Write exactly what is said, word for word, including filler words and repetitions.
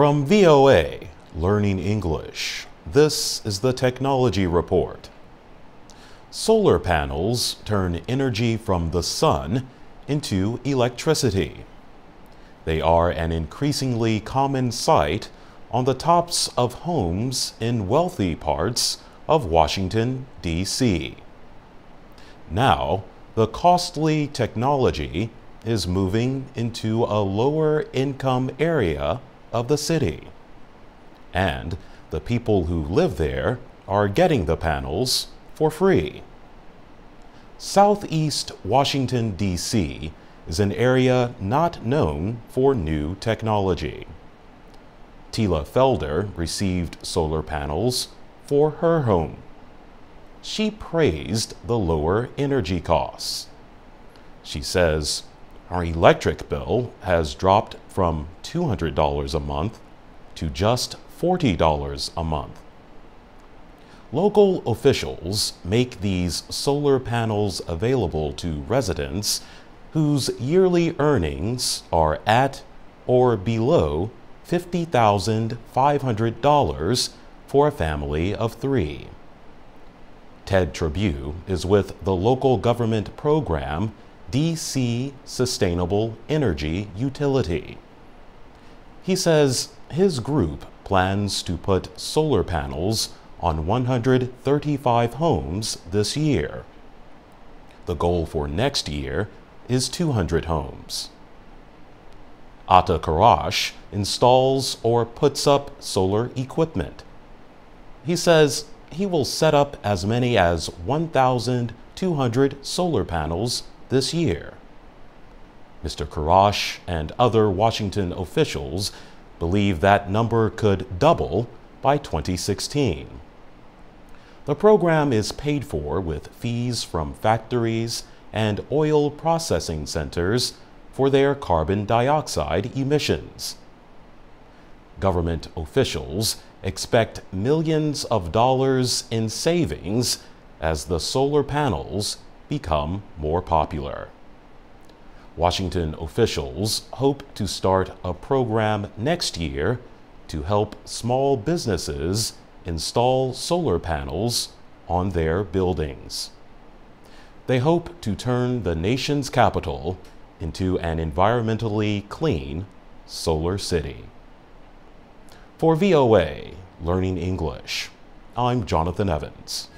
From V O A Learning English, this is the Technology Report. Solar panels turn energy from the sun into electricity. They are an increasingly common sight on the tops of homes in wealthy parts of Washington, D C Now, the costly technology is moving into a lower-income area of the city. And the people who live there are getting the panels for free. Southeast Washington, D C is an area not known for new technology. Tila Felder received solar panels for her home. She praised the lower energy costs. She says, "Our electric bill has dropped from two hundred dollars a month to just forty dollars a month." Local officials make these solar panels available to residents whose yearly earnings are at or below fifty thousand five hundred dollars for a family of three. Ted Trabue is with the local government program D C Sustainable Energy Utility. He says his group plans to put solar panels on one hundred thirty-five homes this year. The goal for next year is two hundred homes. Atta Kiarash installs or puts up solar equipment. He says he will set up as many as one thousand two hundred solar panels this year. Mister Kiarash and other Washington officials believe that number could double by twenty sixteen. The program is paid for with fees from factories and oil processing centers for their carbon dioxide emissions. Government officials expect millions of dollars in savings as the solar panels become more popular. Washington officials hope to start a program next year to help small businesses install solar panels on their buildings. They hope to turn the nation's capital into an environmentally clean solar city. For V O A Learning English, I'm Jonathan Evans.